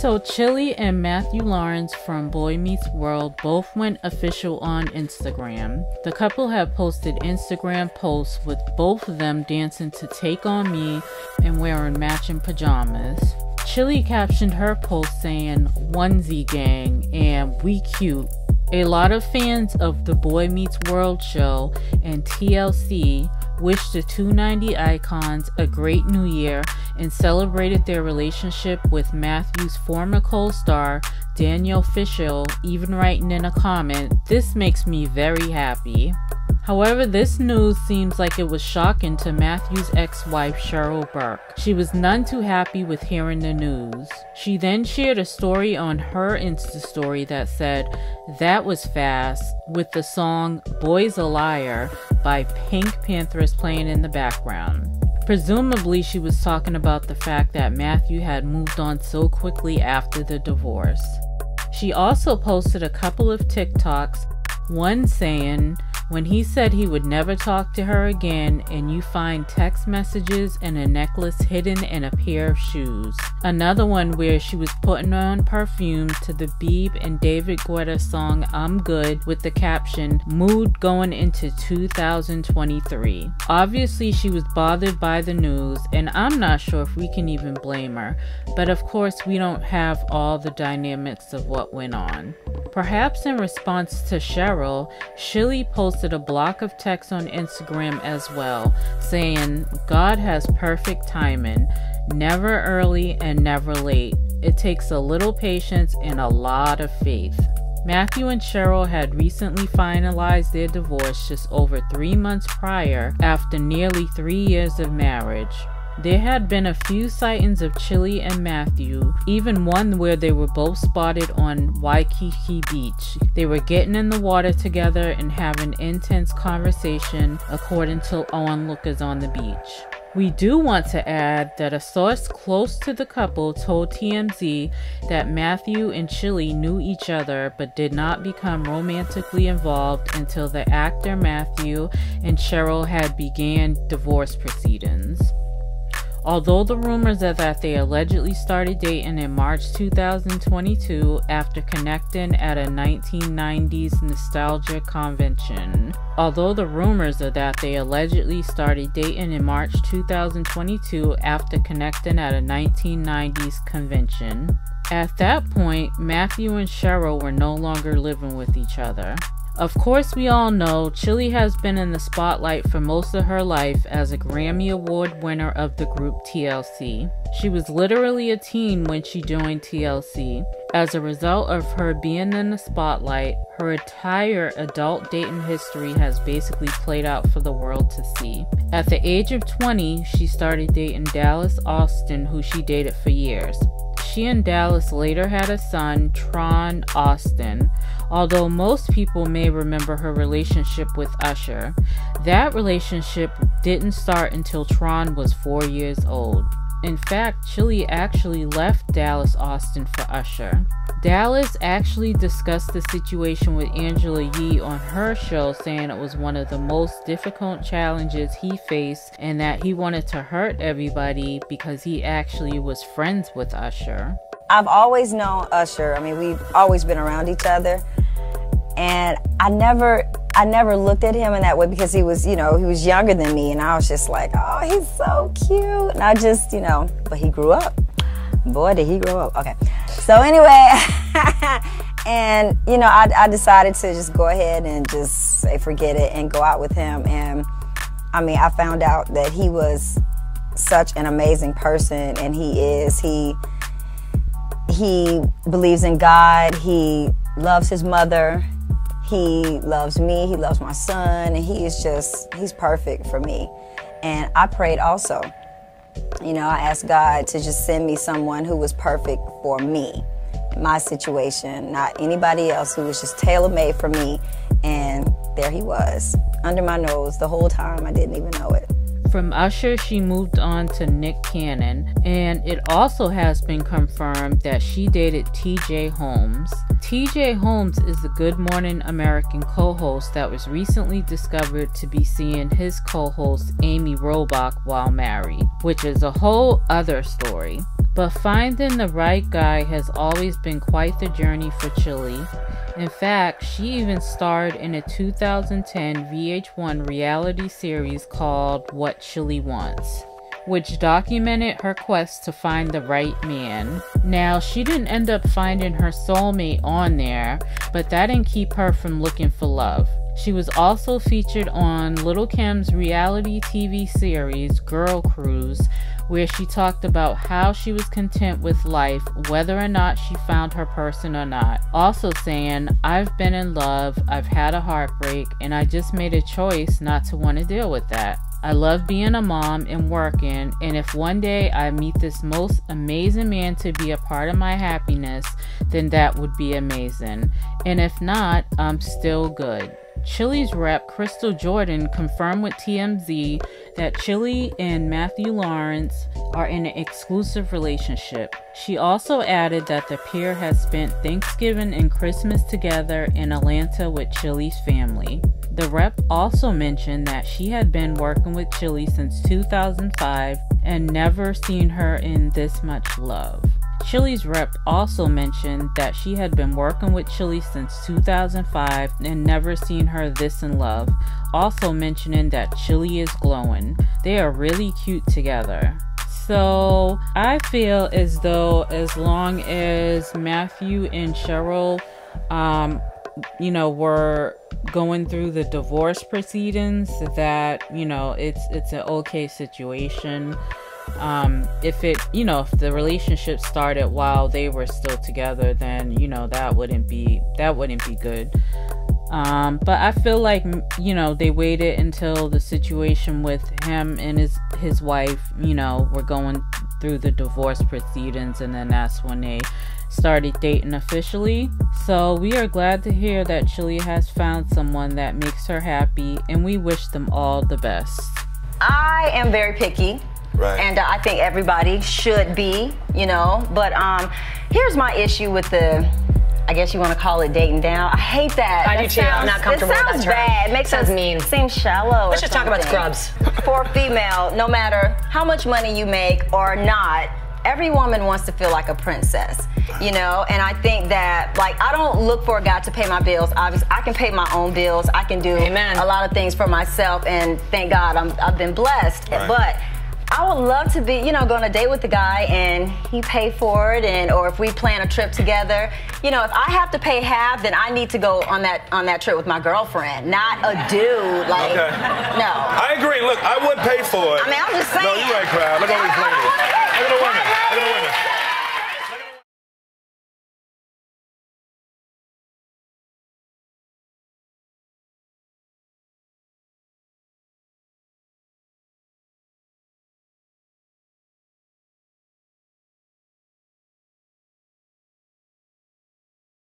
So Chili and Matthew Lawrence from Boy Meets World both went official on Instagram. The couple have posted Instagram posts with both of them dancing to Take On Me and wearing matching pajamas. Chili captioned her post saying, "Onesie gang and we cute." A lot of fans of the Boy Meets World show and TLC wished the 290 icons a great new year and celebrated their relationship, with Matthew's former co-star Danielle Fishel even writing in a comment, "This makes me very happy." However, this news seems like it was shocking to Matthew's ex-wife Cheryl Burke. She was none too happy with hearing the news. She then shared a story on her Insta story that said, "That was fast," with the song "Boy's a Liar" by PinkPantheress playing in the background. Presumably, she was talking about the fact that Matthew had moved on so quickly after the divorce. She also posted a couple of TikToks, one saying, "When he said he would never talk to her again and you find text messages and a necklace hidden in a pair of shoes." Another one where she was putting on perfume to the Bebe and David Guetta song "I'm Good" with the caption, "Mood going into 2023. Obviously she was bothered by the news, and I'm not sure if we can even blame her, but of course we don't have all the dynamics of what went on. Perhaps in response to Cheryl, Chili posted a block of text on Instagram as well, saying, "God has perfect timing, never early and never late. It takes a little patience and a lot of faith." Matthew and Cheryl had recently finalized their divorce just over 3 months prior, after nearly 3 years of marriage. There had been a few sightings of Chili and Matthew, even one where they were both spotted on Waikiki Beach. They were getting in the water together and having intense conversation, according to onlookers on the beach. We do want to add that a source close to the couple told TMZ that Matthew and Chili knew each other but did not become romantically involved until the actor Matthew and Cheryl had began divorce proceedings. Although the rumors are that they allegedly started dating in March 2022 after connecting at a 1990s nostalgia convention. At that point, Matthew and Cheryl were no longer living with each other. Of course, we all know Chili has been in the spotlight for most of her life as a Grammy Award winner of the group TLC. She was literally a teen when she joined TLC. As a result of her being in the spotlight, her entire adult dating history has basically played out for the world to see. At the age of 20, she started dating Dallas Austin, who she dated for years. She and Dallas later had a son, Tron Austin, although most people may remember her relationship with Usher. That relationship didn't start until Tron was 4 years old. In fact, Chili actually left Dallas Austin for Usher. Dallas actually discussed the situation with Angela Yee on her show, saying it was one of the most difficult challenges he faced and that he wanted to hurt everybody because he actually was friends with Usher. I've always known Usher. I mean, we've always been around each other, and I never looked at him in that way because he was, you know, he was younger than me, and I was just like, oh, he's so cute. And I just, you know, but he grew up. Boy, did he grow up. Okay. So anyway, and, you know, I decided to just go ahead and just say forget it and go out with him. And, I mean, I found out that he was such an amazing person, and he is. He believes in God. He loves his mother. He loves me, he loves my son, and he is just, he's perfect for me. And I prayed also. You know, I asked God to just send me someone who was perfect for me, my situation, not anybody else, who was just tailor-made for me. And there he was, under my nose the whole time. I didn't even know it. From Usher, she moved on to Nick Cannon, and it also has been confirmed that she dated TJ Holmes. TJ Holmes is the Good Morning American co-host that was recently discovered to be seeing his co-host Amy Robach while married, which is a whole other story. But finding the right guy has always been quite the journey for Chili. In fact, she even starred in a 2010 VH1 reality series called What Chili Wants, which documented her quest to find the right man. Now, she didn't end up finding her soulmate on there, but that didn't keep her from looking for love. She was also featured on Little Kim's reality TV series, Girl Cruise, where she talked about how she was content with life, whether or not she found her person or not. Also saying, I've been in love, I've had a heartbreak, and I just made a choice not to want to deal with that. I love being a mom and working, and if one day I meet this most amazing man to be a part of my happiness, then that would be amazing. And if not, I'm still good. Chili's rep Crystal Jordan confirmed with TMZ that Chili and Matthew Lawrence are in an exclusive relationship. She also added that the pair has spent Thanksgiving and Christmas together in Atlanta with Chili's family. The rep also mentioned that she had been working with Chili since 2005 and never seen her in this much love. Chili's rep also mentioned that she had been working with Chili since 2005 and never seen her this in love, also mentioning that Chili is glowing. They are really cute together. So I feel as though as long as Matthew and Cheryl, were going through the divorce proceedings, that, it's an okay situation. If the relationship started while they were still together, then that wouldn't be good. But I feel like they waited until the situation with him and his wife were going through the divorce proceedings, and then that's when they started dating officially. So we are glad to hear that Chili has found someone that makes her happy, and we wish them all the best. I am very picky. Right. And I think everybody should be, but here's my issue with the, I guess you want to call it dating down. I hate that. I do too. I'm not comfortable with that. It sounds bad. It makes us mean. Seem shallow. Let's just talk about scrubs. For a female, no matter how much money you make or not, every woman wants to feel like a princess, and I think that, I don't look for a guy to pay my bills. Obviously, I can pay my own bills. I can do a lot of things for myself, and thank God I've been blessed, right. But I would love to be, go on a date with the guy and he pay for it, or if we plan a trip together, if I have to pay half, then I need to go on that trip with my girlfriend, not a dude. Okay. No. I agree. Look, I would pay for it. I'm just saying. No, you're right, crowd. Look at all these ladies. Look at the women.